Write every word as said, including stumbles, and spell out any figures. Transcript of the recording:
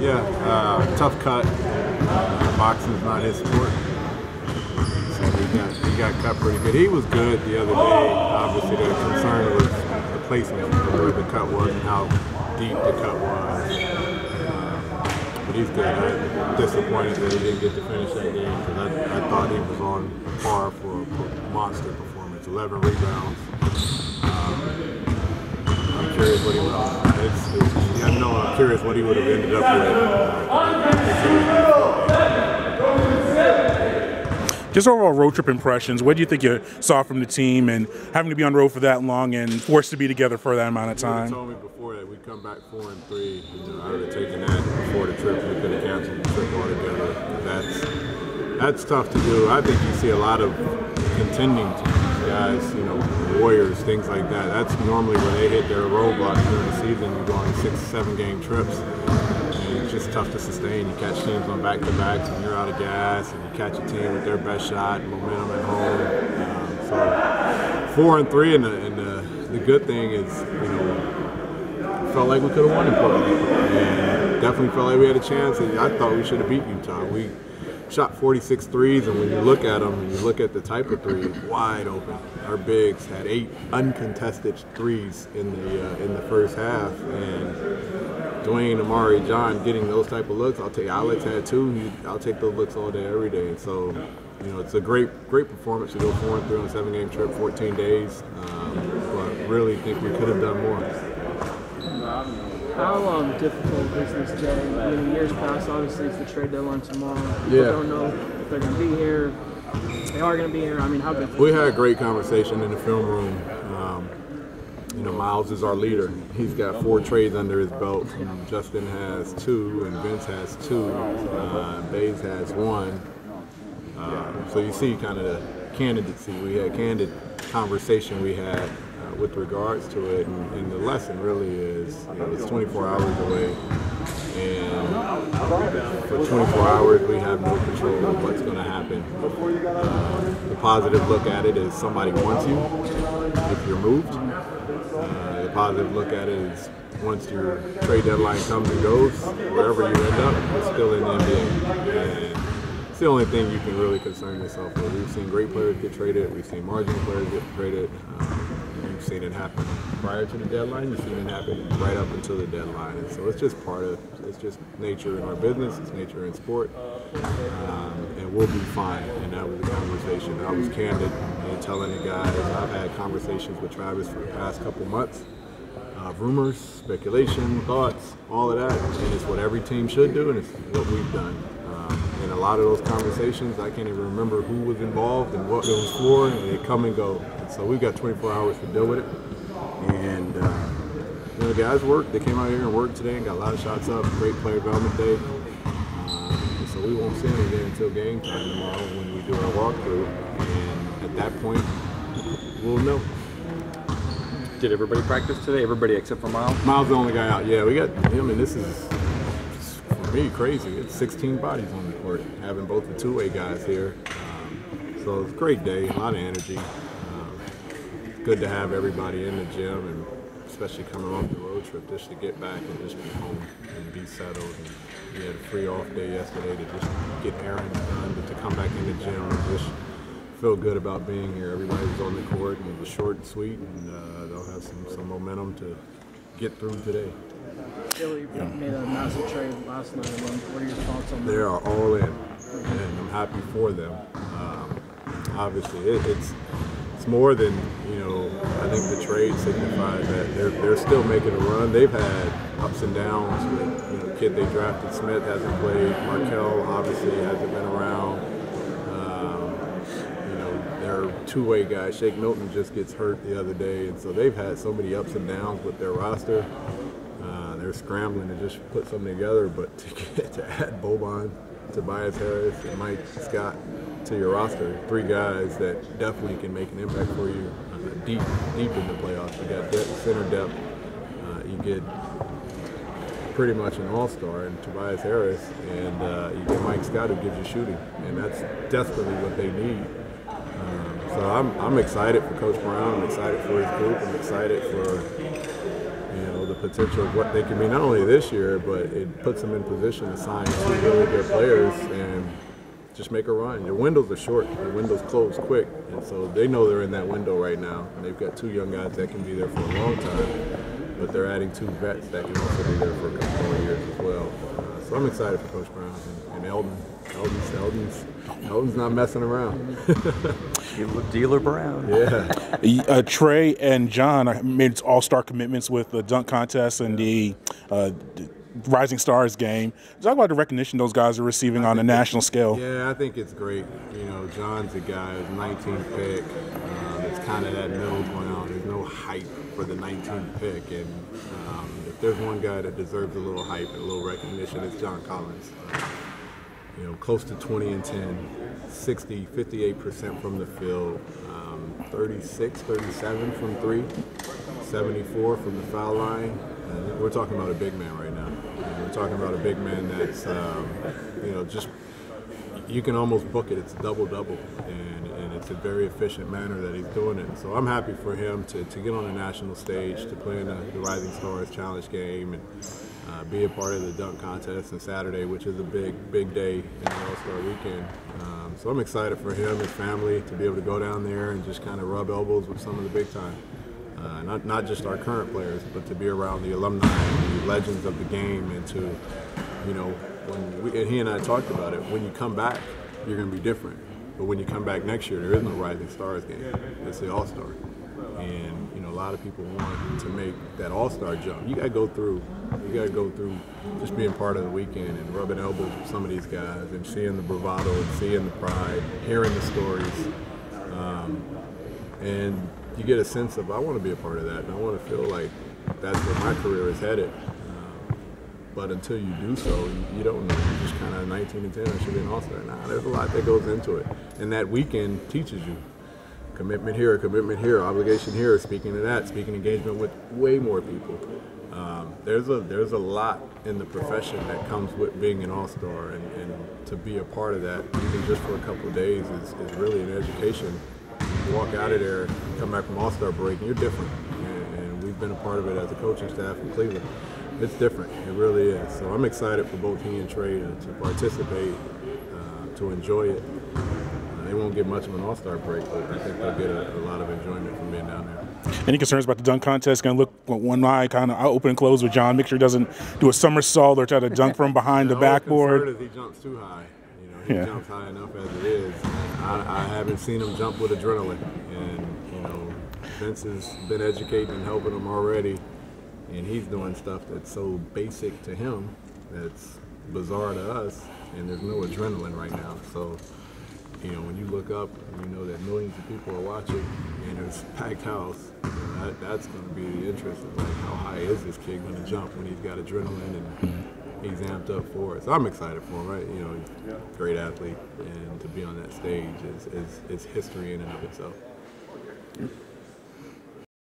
Yeah, uh, tough cut. Uh, boxing's not his sport. So he got, he got cut pretty good. He was good the other day. Obviously, the concern was the placement, where the cut was and how deep the cut was. Uh, but he's good. I'm disappointed that he didn't get to finish that game because I, I thought he was on par for a monster performance. eleven rebounds. Um, I'm curious what he would have. It's, it's, yeah, no, I'm curious what he would have ended up with. Just overall road trip impressions. What do you think you saw from the team, and having to be on the road for that long and forced to be together for that amount of time? You told me before that we'd come back four and three. You know, I would have taken that before the trip. We could have canceled the trip altogether. That's that's tough to do. I think you see a lot of contending teams. Guys, you know, Warriors, things like that. That's normally when they hit their roadblock during the season. You go on six, seven-game trips, and it's just tough to sustain. You catch teams on back-to-backs, and you're out of gas, and you catch a team with their best shot, momentum at home. Um, so four and three, and the, and the, the good thing is, you know, felt like we could have won in Portland, and definitely felt like we had a chance. And I thought we should have beat Utah. We shot forty-six threes, and when you look at them, and you look at the type of threes, wide open. Our bigs had eight uncontested threes in the uh, in the first half, and Dwayne, Amari, John getting those type of looks. I'll take Alex had two. I'll take those looks all day, every day. And so, you know, it's a great, great performance to go four and three on a seven-game trip, fourteen days. Um, but really think we could have done more. How um, difficult is this day? I mean, years past, obviously, it's the trade deadline tomorrow. People yeah. don't know if they're going to be here. They are going to be here. I mean, how difficult? We had a great conversation in the film room. Um, you know, Miles is our leader. He's got four trades under his belt. Um, Justin has two, and Vince has two. Uh, Baze has one. Uh, so you see kind of the candidacy. We had a candid conversation we had with regards to it, and, and the lesson really is, you know, it's twenty-four hours away, and for twenty-four hours we have no control of what's going to happen. Uh, the positive look at it is somebody wants you if you're moved. Uh, the positive look at it is once your trade deadline comes and goes, wherever you end up, it's still in the N B A. And it's the only thing you can really concern yourself with. We've seen great players get traded. We've seen marginal players get traded. Um, You've seen it happen prior to the deadline. You've seen it happen right up until the deadline. And so it's just part of, it's just nature in our business. It's nature in sport. Um, and we'll be fine. And that was the conversation. I was candid in telling the guys. I've had conversations with Travis for the past couple months. Uh, rumors, speculation, thoughts, all of that. And it's what every team should do, and it's what we've done. Um, and a lot of those conversations, I can't even remember who was involved and what it was for, and they come and go. So we've got twenty-four hours to deal with it. And uh, you know, the guys worked. They came out here and worked today and got a lot of shots up. Great player development day. Uh, so we won't see anything until game time tomorrow when we do our walkthrough. And at that point, we'll know. Did everybody practice today? Everybody except for Miles? Miles the only guy out. Yeah, we got him, and this is, for me, crazy. It's sixteen bodies on the court, having both the two-way guys here. Um, so it's a great day, a lot of energy. Good to have everybody in the gym, and especially coming off the road trip, just to get back and just be home and be settled. And we had a free off day yesterday to just get errands done, but to come back in the gym and just feel good about being here. Everybody was on the court, and it was short and sweet, and uh, they'll have some, some momentum to get through today. Philly yeah. made a massive trade last night. What are your thoughts on that? They are all in, and I'm happy for them. Um, obviously, it, it's... It's more than, you know, I think the trade signifies that they're, they're still making a run. They've had ups and downs with, you know, the kid they drafted, Smith, hasn't played. Markell, obviously, hasn't been around. Um, you know, their two-way guy, Shake Milton, just gets hurt the other day. And so they've had so many ups and downs with their roster. Uh, they're scrambling to just put something together. But to get to add Boban, Tobias Harris, and Mike Scott to your roster, three guys that definitely can make an impact for you uh, deep, deep in the playoffs. You got depth, center depth. Uh, you get pretty much an all-star in Tobias Harris, and uh, you get Mike Scott, who gives you shooting, and that's desperately what they need. Um, so I'm, I'm excited for Coach Brown. I'm excited for his group. I'm excited for, you know, the potential of what they can be, not only this year, but it puts them in position to sign some really good players and just make a run. Your windows are short. Your windows close quick. And so they know they're in that window right now. And they've got two young guys that can be there for a long time, but they're adding two vets that can also be there for a couple more years as well. Uh, so I'm excited for Coach Brown and, and Elton. Elton's, Elton's, Elton's not messing around. Dealer, Dealer Brown. Yeah. Uh, Trey and John made all-star commitments with the dunk contest and the uh, Rising Stars game. Talk about the recognition those guys are receiving on a national scale. Yeah, I think it's great. You know, John's a guy who's nineteenth pick. Um, it's kind of that middle ground. There's no hype for the nineteenth pick. And um, if there's one guy that deserves a little hype and a little recognition, it's John Collins. Uh, you know, close to twenty and ten, sixty, fifty-eight percent from the field, um, thirty-six, thirty-seven from three, seventy-four from the foul line. And we're talking about a big man right now. And we're talking about a big man that's, um, you know, just, you can almost book it. It's a double-double, and, and it's a very efficient manner that he's doing it. So I'm happy for him to, to get on the national stage, to play in the, the Rising Stars Challenge game, and Uh, be a part of the dunk contest on Saturday, which is a big, big day in the All-Star Weekend. Um, so I'm excited for him, his family, to be able to go down there and just kind of rub elbows with some of the big time. Uh, not, not just our current players, but to be around the alumni and the legends of the game, and to, you know, when we, and he and I talked about it, when you come back, you're going to be different. But when you come back next year, there is no Rising Stars game. It's the All-Star. And, you know, a lot of people want to make that all-star jump. You got to go through. You got to go through just being part of the weekend and rubbing elbows with some of these guys and seeing the bravado and seeing the pride, hearing the stories. Um, and you get a sense of, I want to be a part of that, and I want to feel like that's where my career is headed. Um, but until you do so, you, you don't know. You're just kind of nineteen and ten, I should be an all-star. Nah, there's a lot that goes into it. And that weekend teaches you. Commitment here, commitment here, obligation here, speaking to that, speaking engagement with way more people. Um, there's a there's a lot in the profession that comes with being an all-star, and, and to be a part of that, even just for a couple of days, is, is really an education. You walk out of there, come back from all-star break, and you're different. And, and we've been a part of it as a coaching staff in Cleveland. It's different, it really is. So I'm excited for both he and Trey to, to participate, uh, to enjoy it. They won't get much of an all-star break, but I think they'll get a, a lot of enjoyment from being down there. Any concerns about the dunk contest? Going to look one eye, kind of open and close with John. Make sure he doesn't do a somersault or try to dunk from behind the, the backboard. Is he jumps too high. You know, he yeah. jumps high enough as it is. I, I haven't seen him jump with adrenaline. And, you know, Vince has been educating and helping him already. And he's doing stuff that's so basic to him that's bizarre to us. And there's no adrenaline right now. So, you know, when you look up and you know that millions of people are watching and there's a packed house, you know, that, that's going to be the interest of, like, how high is this kid going to jump when he's got adrenaline and he's amped up for it. So I'm excited for him, right? You know, he's a great athlete, and to be on that stage is, is, is history in and of itself.